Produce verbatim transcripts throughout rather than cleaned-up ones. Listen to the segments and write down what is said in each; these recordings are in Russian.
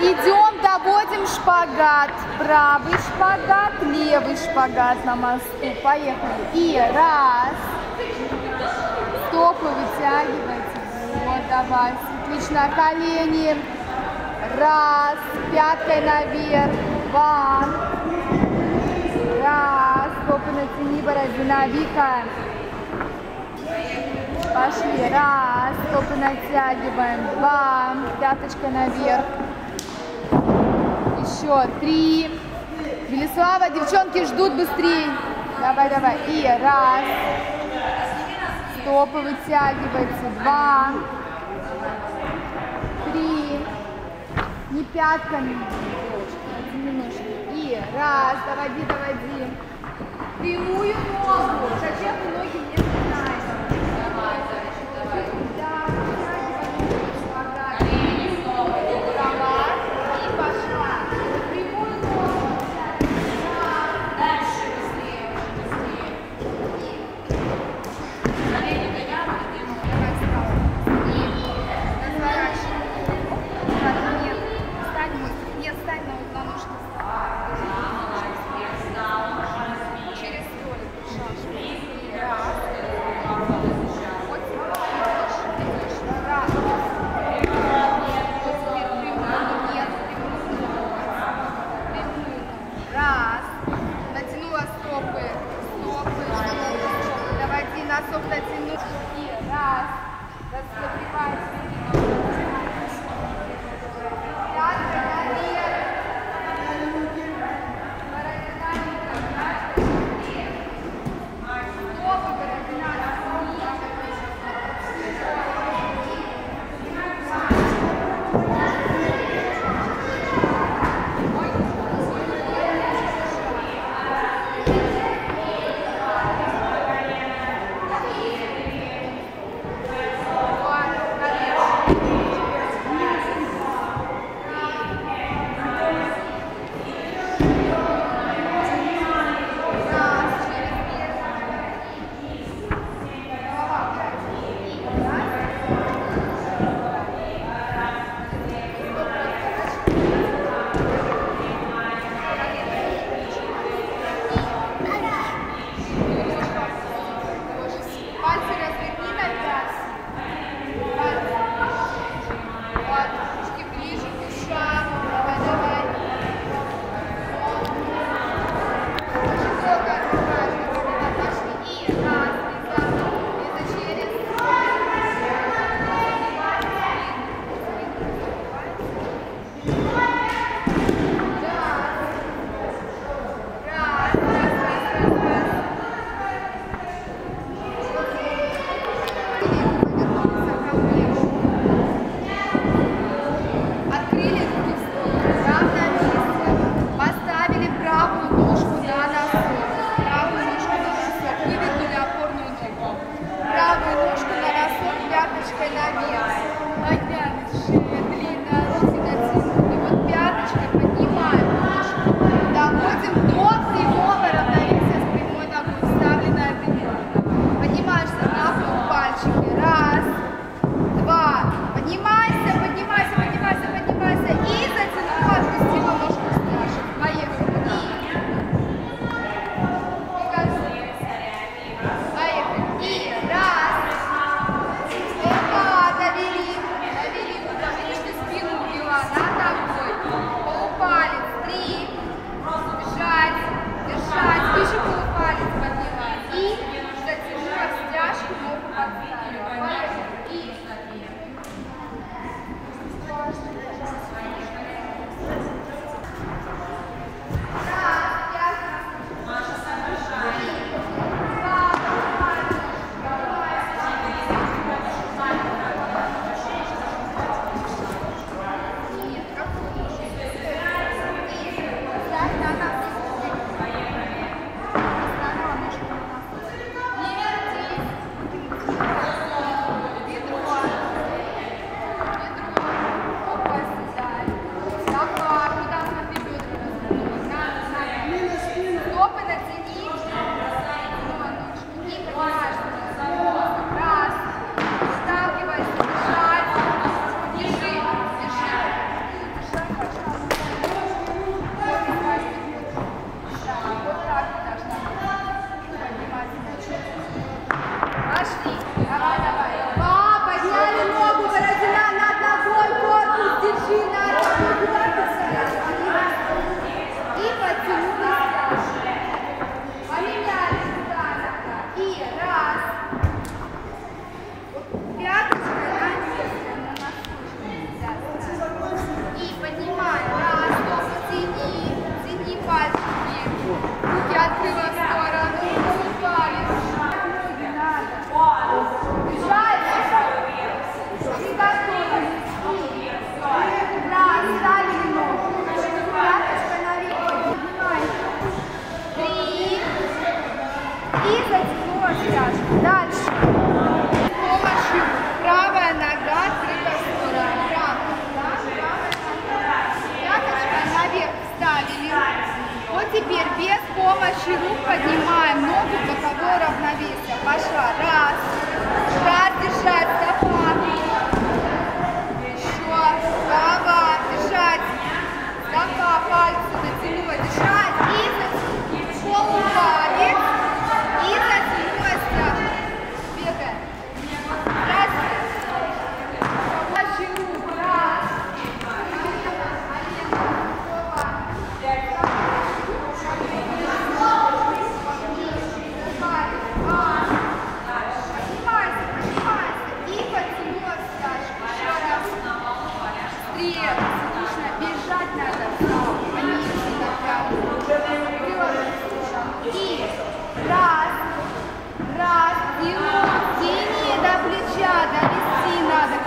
Идем, доводим шпагат, правый шпагат, левый шпагат на мосту. Поехали. И раз. Стопы вытягивайте. Вот, давайте. Отлично. Колени. Раз. Пяткой наверх. Два. Раз. Стопы натяни, бородина, Вика. Пошли. Раз. Стопы натягиваем. Два. Пяточка наверх. Еще три. Велислава, девчонки ждут, быстрее. Давай, давай. И раз. Стопы вытягиваются. Два. Три. Не пятками. Немножко. И раз. Доводи, доводи. Прямую ногу. Зачем ты ноги не сгибаешь? Давай, давай, давай. Thank you. Дальше руку поднимаем, ногу в боковое равновесие. Пошла. Раз. Раз, держать. Стопа. Еще. Голова. Держать. Стопа. Пальцы над землей. Держать. И полупалец. И над землей страх. Бегаем. Раз. Дальше руку.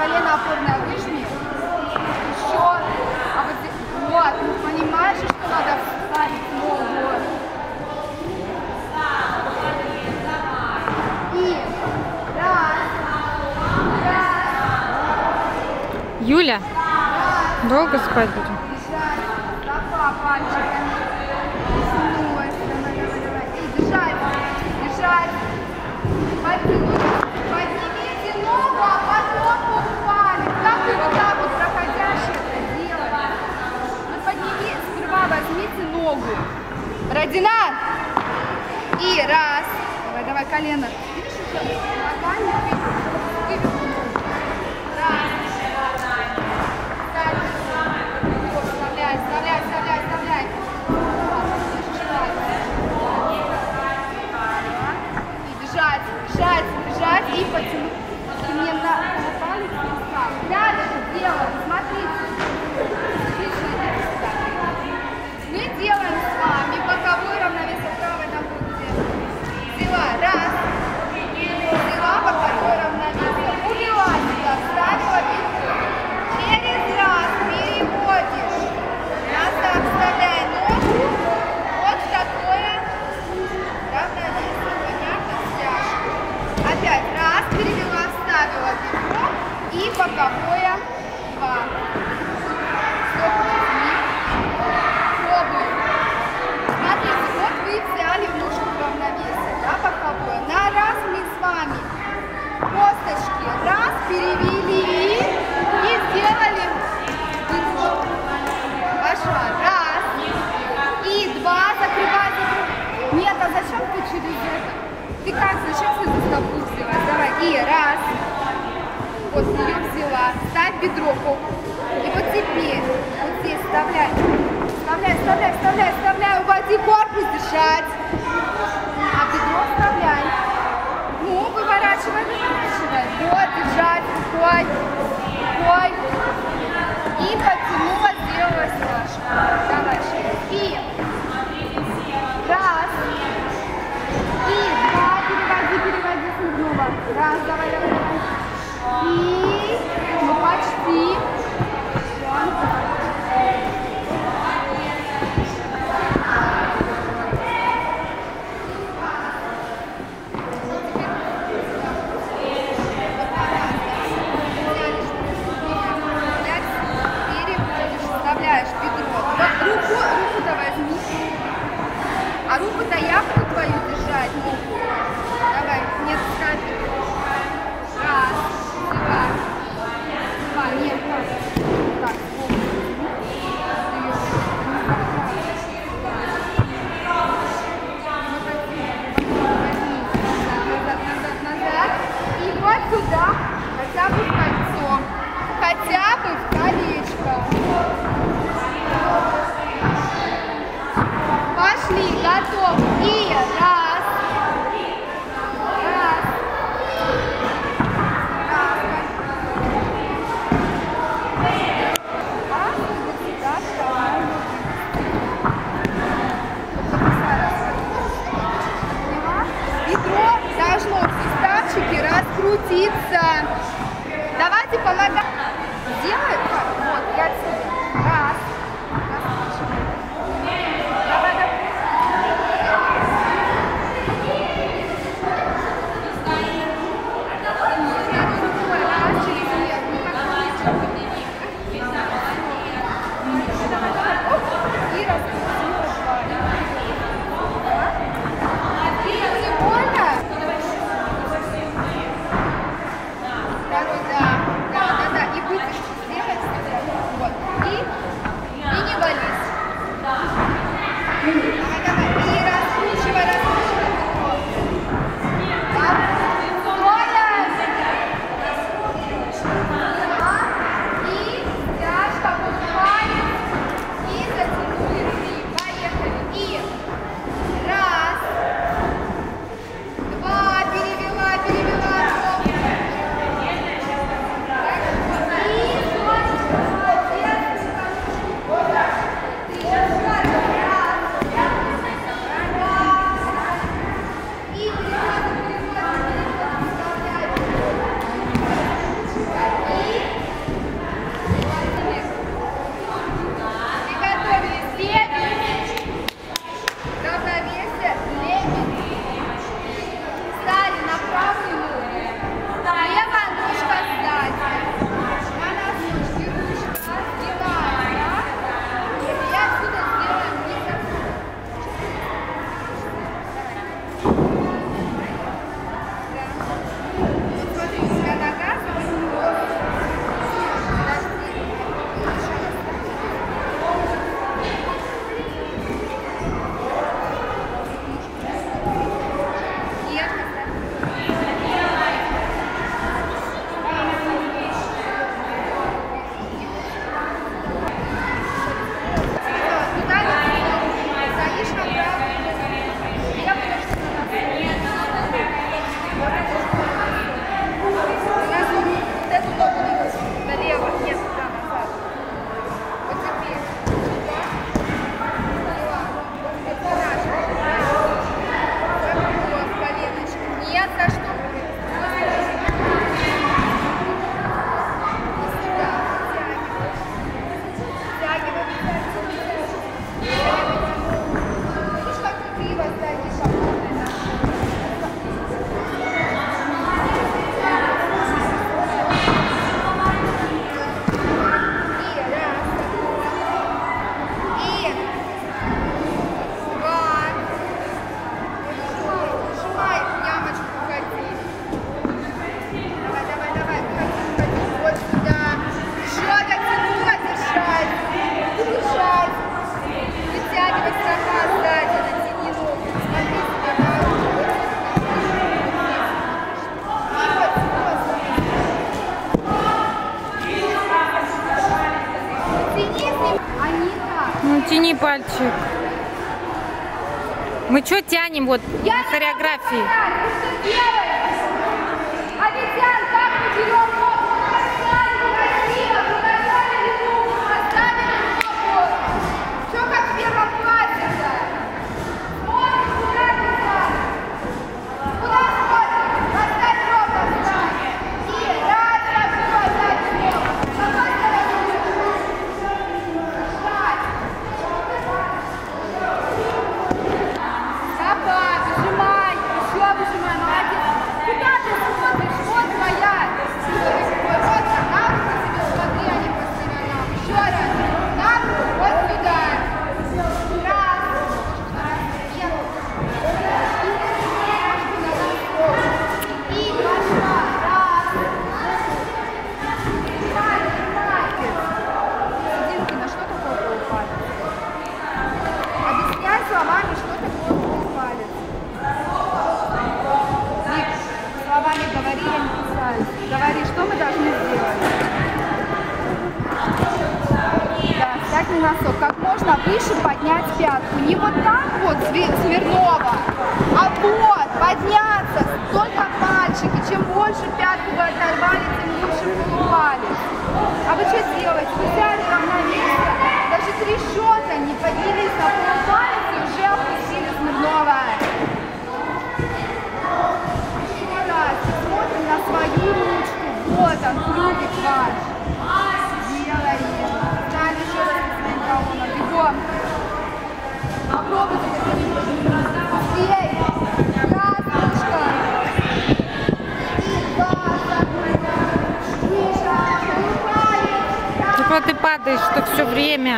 Колено опорное выжми. Еще. А вот здесь. Вот. Понимаешь, что надо вставить ногу. И. Раз. Раз. Юля. Раз. Долго спать будем? Держать. Стопа пальчиками. Снова. Давай, давай, давай. И держать. Держать. Поднимите. Поднимите ногу, а потом. Вот так вот проходящее это дело. Вот подними, сперва возьмите ногу. Родина. И раз. Давай, давай, колено. Видишь, что ногами вывел ногу. Раз. Ставь. Вставляй, вставляй, вставляй, вставляй. И бежать, бежать, бежать. И потянуть. И мне на... Надо же делать, смотрите. Мы делаем с вами боковое равновесие правой ногой. Взяла, раз. Взяла боковое равновесие. Увела сюда, вставила вверху. Через раз переводишь. Назад вставляй ногу. Вот такое равновесие. Понятно, стяжку. Опять раз, перевела, вставила вверху. И боковое два. Смотрите, вот вы взяли ножку в равновесие, да, боковое. На раз мы с вами косточки раз перевели и сделали вдох. Пошла. Раз. И два. Закрывай. Нет, а зачем ты через это? Ты как? Зачем ты за стопу взяла? Давай. И раз. Вот ее взяла, ставь бедро. И вот теперь, вот здесь вставляй. Вставляй, вставляй, вставляй, вставляй. Уводи корпус, дышать. А бедро вставляй. Ну, выворачивай, выворачивай. Вот, держать, рукой, рукой. И потянула, делала стяжку. Давай, шесть. И раз. И два. Переводи, переводи с углова. Раз, давай, давай, давай. И, ну почти. Переводишь, вставляешь бедро. Руку, руку-то возьми. А руку-то я буду твою держать. Давай, нет, ставь. Раз. Два, нет, два. Так, вот. Назад, назад, назад. И вот сюда, хотя бы в кольцо, хотя бы в колечко. Пошли, готовы. И раз. Раскрутиться. Давайте помогаем. Делаем так. Вот, я отсюда. Раз. Давай, давай. И раскрутилась. Тяни пальчик. Мы что тянем вот я на хореографии? Говори, что мы должны сделать. Да, встать на носок. Как можно выше поднять пятку. Не вот так вот свернова, а вот подняться. Только пальчики. Чем больше пятку вы оторвали, тем лучше вы упали. А вы что делаете? Вы взяли равновесие. Даже три счета не поднялись на полупалец и уже опустили свернова. Смотрим на свою ручку. Вот он, клювик ваш. Делаем. Ставим еще раз на колонну. Бегом. Попробуйте, как они будут раздавать. Разрушка. Чего ты падаешь-то все время?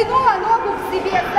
Тянула ногу к себе.